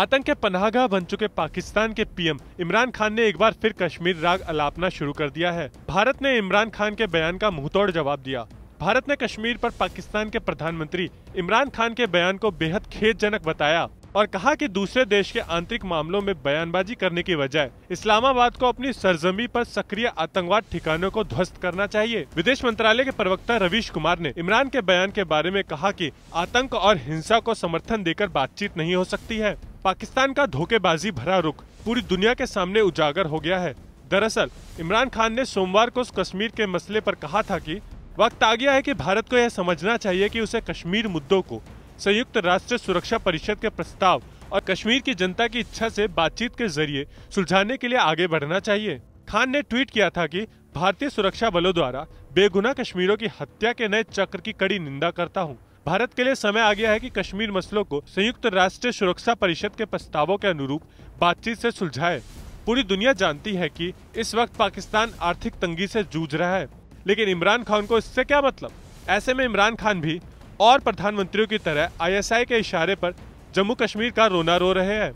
आतंक के पनाहगाह बन चुके पाकिस्तान के पीएम इमरान खान ने एक बार फिर कश्मीर राग अलापना शुरू कर दिया है। भारत ने इमरान खान के बयान का मुंहतोड़ जवाब दिया। भारत ने कश्मीर पर पाकिस्तान के प्रधानमंत्री इमरान खान के बयान को बेहद खेदजनक बताया और कहा कि दूसरे देश के आंतरिक मामलों में बयानबाजी करने की बजाय इस्लामाबाद को अपनी सरजमी पर सक्रिय आतंकवाद ठिकानों को ध्वस्त करना चाहिए। विदेश मंत्रालय के प्रवक्ता रवीश कुमार ने इमरान के बयान के बारे में कहा कि आतंक और हिंसा को समर्थन देकर बातचीत नहीं हो सकती है। पाकिस्तान का धोखेबाजी भरा रुख पूरी दुनिया के सामने उजागर हो गया है। दरअसल इमरान खान ने सोमवार को कश्मीर के मसले पर कहा था कि वक्त आ गया है कि भारत को यह समझना चाहिए कि उसे कश्मीर मुद्दों को संयुक्त राष्ट्र सुरक्षा परिषद के प्रस्ताव और कश्मीर की जनता की इच्छा से बातचीत के जरिए सुलझाने के लिए आगे बढ़ना चाहिए। खान ने ट्वीट किया था कि भारतीय सुरक्षा बलों द्वारा बेगुनाह कश्मीरियों की हत्या के नए चक्र की कड़ी निंदा करता हूं। भारत के लिए समय आ गया है कि कश्मीर मसलों को संयुक्त राष्ट्र सुरक्षा परिषद के प्रस्तावों के अनुरूप बातचीत से सुलझाए। पूरी दुनिया जानती है कि इस वक्त पाकिस्तान आर्थिक तंगी से जूझ रहा है, लेकिन इमरान खान को इससे क्या मतलब। ऐसे में इमरान खान भी और प्रधानमंत्रियों की तरह ISI के इशारे पर जम्मू कश्मीर का रोना रो रहे हैं।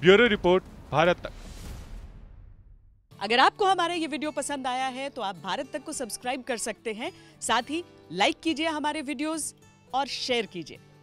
ब्यूरो रिपोर्ट, भारत तक। अगर आपको हमारा ये वीडियो पसंद आया है तो आप भारत तक को सब्सक्राइब कर सकते हैं। साथ ही लाइक कीजिए हमारे वीडियोस और शेयर कीजिए।